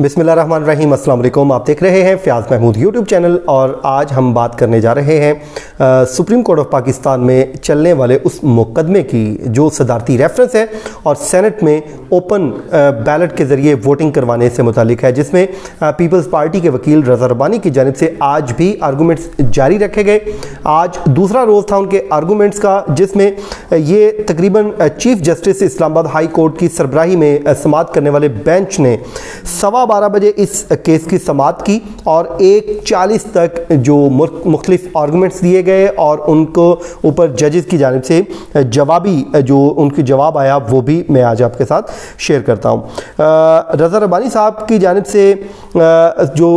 बिस्मिल्लाहिर्रहमानिर्रहीम, अस्सलाम वालेकुम। आप देख रहे हैं फ्याज़ महमूद यूट्यूब चैनल और आज हम बात करने जा रहे हैं सुप्रीम कोर्ट ऑफ पाकिस्तान में चलने वाले उस मुकदमे की जो सदारती रेफरेंस है और सैनेट में ओपन बैलेट के ज़रिए वोटिंग करवाने से मुतालिक है, जिसमें पीपल्स पार्टी के वकील रज़ा रबानी की जानिब से आज भी आर्गूमेंट्स जारी रखे गए। आज दूसरा रोज़ था उनके आर्गूमेंट्स का, जिसमें ये तकरीबन chief justice Islamabad high court की सरबराही में समाअत करने वाले बेंच ने 12:15 बजे इस केस की समाअत की और 1:40 तक जो मुख्तलिफ आर्गूमेंट्स दिए गए और उनको ऊपर जजेस की जानिब से जवाबी जो उनकी जवाब आया वो भी मैं आज आपके साथ शेयर करता हूँ। रज़ा रबानी साहब की जानिब से जो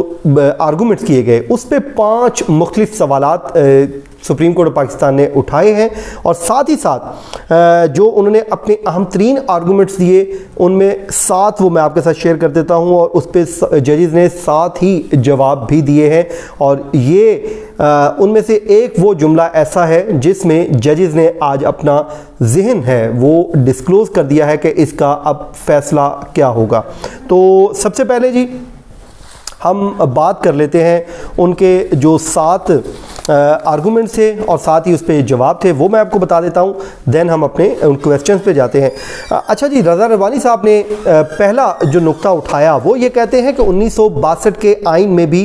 आर्गूमेंट्स किए गए उस पर 5 मुख्तलिफ सवालात सुप्रीम कोर्ट ऑफ पाकिस्तान ने उठाए हैं और साथ ही साथ जो उन्होंने अपने अहम तरीन आर्गूमेंट्स दिए उनमें 7 वो मैं आपके साथ शेयर कर देता हूं और उस पर जजेस ने 7 ही जवाब भी दिए हैं। और ये उनमें से एक वो जुमला ऐसा है जिसमें जजेस ने आज अपना जहन है वो डिस्क्लोज़ कर दिया है कि इसका अब फैसला क्या होगा। तो सबसे पहले जी हम बात कर लेते हैं उनके जो 7 आर्गूमेंट्स थे और साथ ही उस पर जवाब थे वो मैं आपको बता देता हूँ, देन हम अपने उन क्वेश्चंस पे जाते हैं। अच्छा जी, रज़ा रबानी साहब ने पहला जो नुक्ता उठाया वो ये कहते हैं कि 1962 के आइन में भी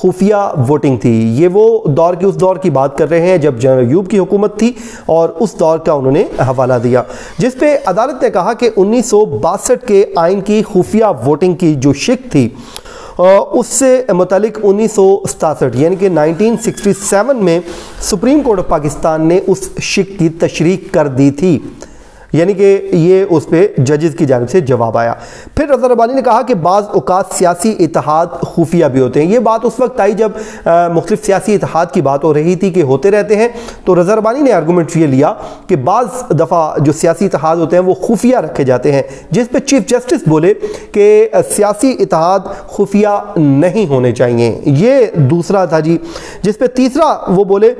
खुफिया वोटिंग थी। ये वो दौर की उस दौर की बात कर रहे हैं जब जनरल यूब की हुकूमत थी और उस दौर का उन्होंने हवाला दिया, जिस पे अदालत ने कहा कि 1962 के आइन की खुफिया वोटिंग की जो शिक थी उससे मुतालिक 1967 यानी कि 1967 में सुप्रीम कोर्ट ऑफ पाकिस्तान ने उस शिक की तशरीह कर दी थी, यानी कि ये उस पर जजेस की जानिब से जवाब आया। फिर रज़ा रबानी ने कहा कि बाज़ औक़ात सियासी इतिहाद खुफिया भी होते हैं। ये बात उस वक्त आई जब मुख्तलिफ सियासी इतिहाद की बात हो रही थी कि होते रहते हैं, तो रज़ा रबानी ने आर्गूमेंट ये लिया कि बाज़ दफ़ा जो सियासी इतिहाद होते हैं वो खुफिया रखे जाते हैं, जिस पर चीफ जस्टिस बोले कि सियासी इतिहाद खुफिया नहीं होने चाहिए। ये दूसरा था जी। जिस पर तीसरा वो बोले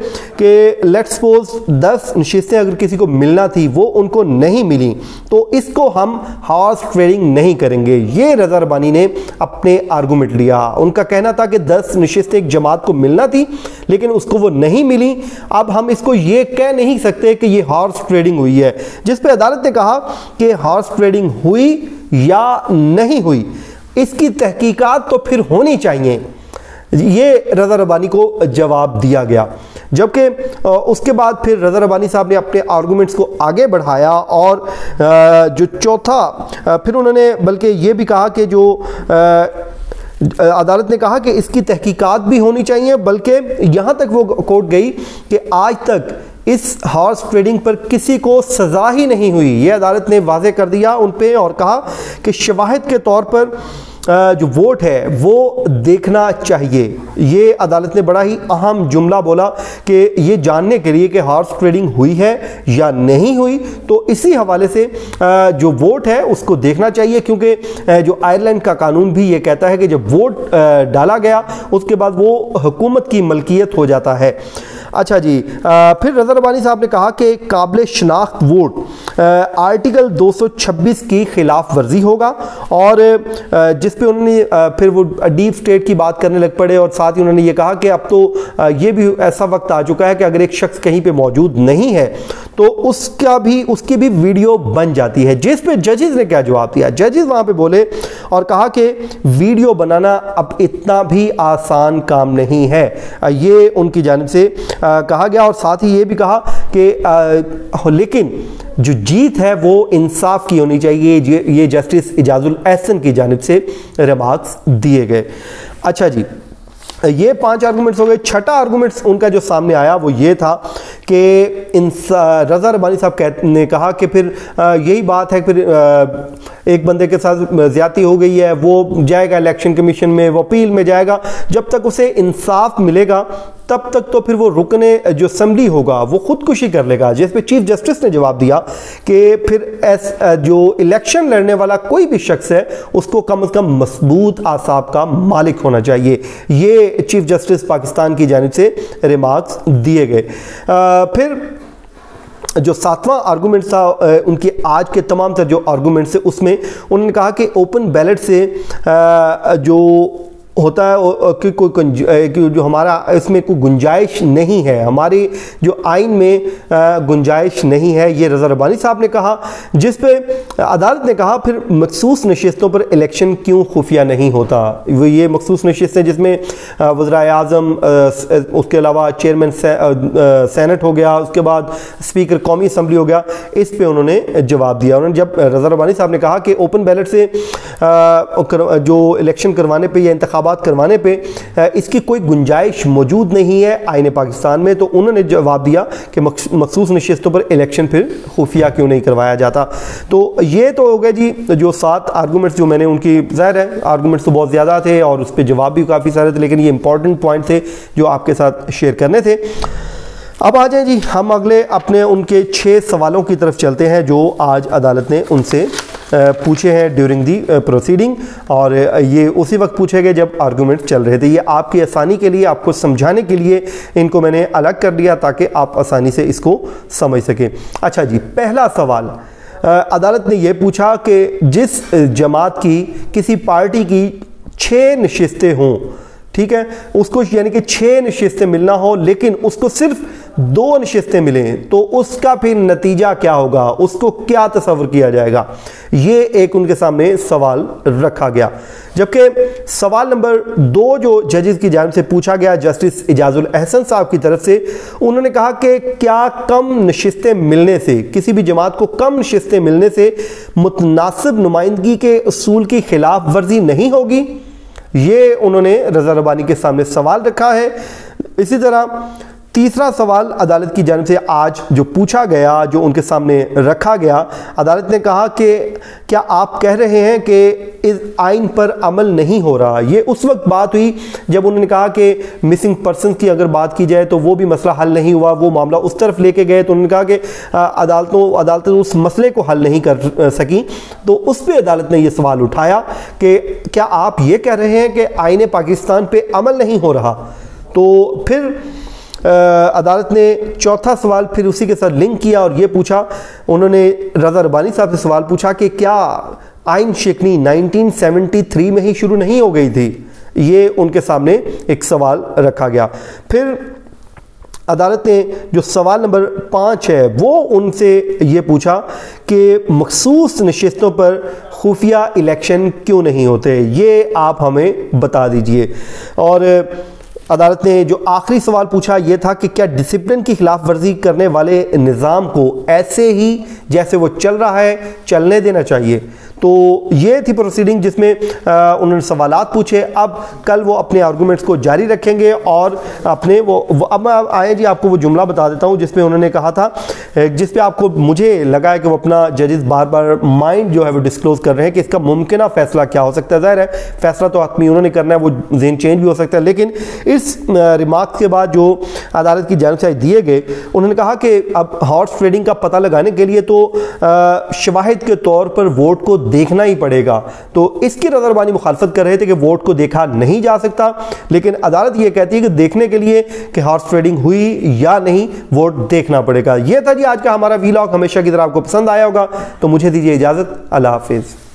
कि लेट्स सपोज 10 नशिस्तें अगर किसी को मिलना थी वो उनको नहीं मिली तो इसको हम हॉर्स ट्रेडिंग नहीं करेंगे। ये रज़ा रबानी ने अपने आर्गूमेंट लिया। उनका कहना था कि 10 नशिस्तें एक जमात को मिलना थी लेकिन उसको वो नहीं मिली, अब हम इसको ये कह नहीं सकते कि ये हॉर्स ट्रेडिंग हुई है। जिस पे अदालत ने कहा कि हॉर्स ट्रेडिंग हुई या नहीं हुई इसकी तहकीकात तो फिर होनी चाहिए। ये रज़ा रबानी को जवाब दिया गया, जबकि उसके बाद फिर रज़ा रबानी साहब ने अपने आर्गूमेंट्स को आगे बढ़ाया और जो चौथा फिर उन्होंने बल्कि ये भी कहा कि जो अदालत ने कहा कि इसकी तहकीकात भी होनी चाहिए, बल्कि यहाँ तक वो कोर्ट गई कि आज तक इस हॉर्स ट्रेडिंग पर किसी को सज़ा ही नहीं हुई। ये अदालत ने वाजे कर दिया उन पर और कहा कि शवाहिद के तौर पर जो वोट है वो देखना चाहिए। ये अदालत ने बड़ा ही अहम जुमला बोला कि ये जानने के लिए कि हॉर्स ट्रेडिंग हुई है या नहीं हुई तो इसी हवाले से जो वोट है उसको देखना चाहिए, क्योंकि जो आयरलैंड का कानून भी ये कहता है कि जब वोट डाला गया उसके बाद वो हुकूमत की मलकियत हो जाता है। अच्छा जी, फिर रज़ा रबानी साहब ने कहा कि काबिल शनाख्त वोट आर्टिकल 226 की खिलाफ वर्जी होगा और जिस पे उन्होंने फिर वो डीप स्टेट की बात करने लग पड़े और साथ ही उन्होंने ये कहा कि अब तो ये भी ऐसा वक्त आ चुका है कि अगर एक शख्स कहीं पे मौजूद नहीं है तो उसकी भी वीडियो बन जाती है। जिस पे जजेस ने क्या जवाब दिया, जजेस वहाँ पे बोले और कहा कि वीडियो बनाना अब इतना भी आसान काम नहीं है। ये उनकी जानिब से कहा गया और साथ ही ये भी कहा कि लेकिन जो जीत है वो इंसाफ की होनी चाहिए। ये जस्टिस इजाज़ उल अहसन की जानिब से रिमार्क्स दिए गए। अच्छा जी, ये 5 आर्गूमेंट्स हो गए। छठा आर्गूमेंट्स उनका जो सामने आया वो ये था कि रज़ा रबानी साहब ने कहा कि फिर यही बात है, फिर एक बंदे के साथ ज़्यादती हो गई है, वो जाएगा इलेक्शन कमीशन में, वो अपील में जाएगा, जब तक उसे इंसाफ मिलेगा तब तक तो फिर वो रुकने जो असम्बली होगा वो ख़ुदकुशी कर लेगा। जिस पे चीफ जस्टिस ने जवाब दिया कि फिर जो इलेक्शन लड़ने वाला कोई भी शख्स है उसको कम से कम मजबूत आसाब का मालिक होना चाहिए। ये चीफ जस्टिस पाकिस्तान की जानिब से रिमार्क्स दिए गए। फिर जो सातवां आर्गूमेंट था उनके आज के तमाम तर जो आर्गूमेंट्स है उसमें उन्होंने कहा कि ओपन बैलेट से जो होता है कि कोई जो हमारा इसमें कोई गुंजाइश नहीं है, हमारे जो आइन में गुंजाइश नहीं है, ये रज़ा रबानी साहब ने कहा। जिस पे अदालत ने कहा फिर मखसूस नशस्तों पर इलेक्शन क्यों खुफिया नहीं होता। वो ये मखसूस नशस्त हैं जिसमें वज़ीरे आज़म, उसके अलावा चेयरमैन सैनेट हो गया, उसके बाद स्पीकर कौमी असम्बली हो गया। इस पर उन्होंने जवाब दिया। उन्होंने जब रज़ा रबानी साहब ने कहा कि ओपन बैलेट से जो इलेक्शन करवाने पर या इंतखाब बात करवाने पे इसकी कोई गुंजाइश मौजूद नहीं है आईने पाकिस्तान में, तो उन्होंने जवाब दिया कि मखसूस नशिस्तों पर इलेक्शन फिर खुफिया क्यों नहीं करवाया जाता। तो ये तो हो गया जी जो सात आर्गूमेंट्स जो मैंने उनकी, जाहिर है आर्गूमेंट्स तो बहुत ज़्यादा थे और उस पर जवाब भी काफ़ी सारे थे, लेकिन ये इंपॉर्टेंट पॉइंट थे जो आपके साथ शेयर करने थे। अब आ जाए जी हम अगले अपने उनके 6 सवालों की तरफ चलते हैं जो आज अदालत ने उनसे पूछे हैं ड्यूरिंग दी प्रोसीडिंग, और ये उसी वक्त पूछे गए जब आर्गूमेंट चल रहे थे। ये आपकी आसानी के लिए, आपको समझाने के लिए इनको मैंने अलग कर दिया ताकि आप आसानी से इसको समझ सकें। अच्छा जी, पहला सवाल अदालत ने यह पूछा कि जिस जमात की, किसी पार्टी की 6 नशिस्तें हों, ठीक है, उसको यानी कि 6 नशिस्तें मिलना हो लेकिन उसको सिर्फ 2 नशिस्तें मिलें, तो उसका फिर नतीजा क्या होगा, उसको क्या तस्वर किया जाएगा, ये एक उनके सामने सवाल रखा गया। जबकि सवाल नंबर 2 जो जजेस की जानिब से पूछा गया जस्टिस इजाज़ उल अहसन साहब की तरफ से, उन्होंने कहा कि क्या कम नशिस्तें मिलने से, किसी भी जमात को कम नशिस्तें मिलने से मुतनासिब नुमाइंदगी के असूल की खिलाफ वर्जी नहीं होगी। ये उन्होंने रज़ा रबानी के सामने सवाल रखा है। इसी तरह तीसरा सवाल अदालत की जानिब से आज जो पूछा गया, जो उनके सामने रखा गया, अदालत ने कहा कि क्या आप कह रहे हैं कि इस आइन पर अमल नहीं हो रहा। ये उस वक्त बात हुई जब उन्होंने कहा कि मिसिंग पर्सन की अगर बात की जाए तो वो भी मसला हल नहीं हुआ, वो मामला उस तरफ लेके गए, तो उन्होंने कहा कि अदालतें उस मसले को हल नहीं कर सकी। तो उस पर अदालत ने यह सवाल उठाया कि क्या आप ये कह रहे हैं कि आइन पाकिस्तान पर अमल नहीं हो रहा। तो फिर अदालत ने चौथा सवाल फिर उसी के साथ लिंक किया और ये पूछा, उन्होंने रज़ा रबानी साहब से सवाल पूछा कि क्या आइन शिकनी 1973 में ही शुरू नहीं हो गई थी। ये उनके सामने एक सवाल रखा गया। फिर अदालत ने जो सवाल नंबर 5 है वो उनसे ये पूछा कि मखसूस नशिस्तों पर खुफिया इलेक्शन क्यों नहीं होते, ये आप हमें बता दीजिए। और अदालत ने जो आखिरी सवाल पूछा ये था कि क्या डिसिप्लिन की खिलाफ वर्जी करने वाले निज़ाम को ऐसे ही जैसे वो चल रहा है चलने देना चाहिए। तो ये थी प्रोसीडिंग जिसमें उन्होंने सवालात पूछे। अब कल वो अपने आर्गूमेंट्स को जारी रखेंगे और अपने अब मैं आए जी आपको वो जुमला बता देता हूँ जिसमें उन्होंने कहा था, जिस पे आपको मुझे लगा है कि वो अपना जजेस बार बार माइंड जो है वो डिस्क्लोज़ कर रहे हैं कि इसका मुमकिन फ़ैसला क्या हो सकता है। ज़ाहिर है फैसला तो आदमी उन्होंने करना है, वो जहन चेंज भी हो सकता है, लेकिन इस रिमार्क के बाद जो अदालत की जानिब से दिए गए, उन्होंने कहा कि अब हॉर्स ट्रेडिंग का पता लगाने के लिए तो शवाहिद के तौर पर वोट को देखना ही पड़ेगा। तो इसकी रज़ा रबानी मुखालफत कर रहे थे कि वोट को देखा नहीं जा सकता, लेकिन अदालत यह कहती है कि देखने के लिए कि हॉर्स ट्रेडिंग हुई या नहीं वोट देखना पड़ेगा। यह था जी आज का हमारा व्लॉग। हमेशा की तरह आपको पसंद आया होगा। तो मुझे दीजिए इजाज़त, अल्लाह हाफिज़।